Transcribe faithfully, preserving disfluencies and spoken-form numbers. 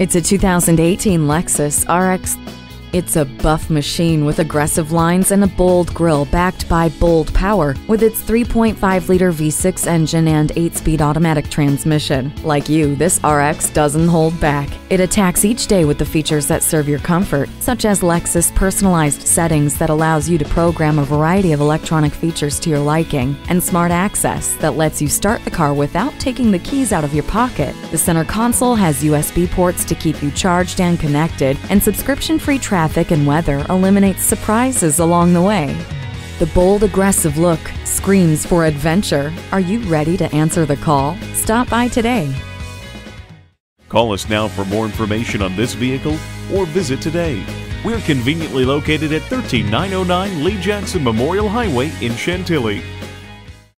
It's a two thousand eighteen Lexus R X. It's a buff machine with aggressive lines and a bold grille backed by bold power with its three point five liter V six engine and eight speed automatic transmission. Like you, this R X doesn't hold back. It attacks each day with the features that serve your comfort, such as Lexus personalized settings that allows you to program a variety of electronic features to your liking, and smart access that lets you start the car without taking the keys out of your pocket. The center console has U S B ports to keep you charged and connected, and subscription-free traffic Traffic and weather eliminates surprises along the way. The bold, aggressive look screams for adventure. Are you ready to answer the call? Stop by today. Call us now for more information on this vehicle or visit today. We're conveniently located at one three nine zero nine Lee Jackson Memorial Highway in Chantilly.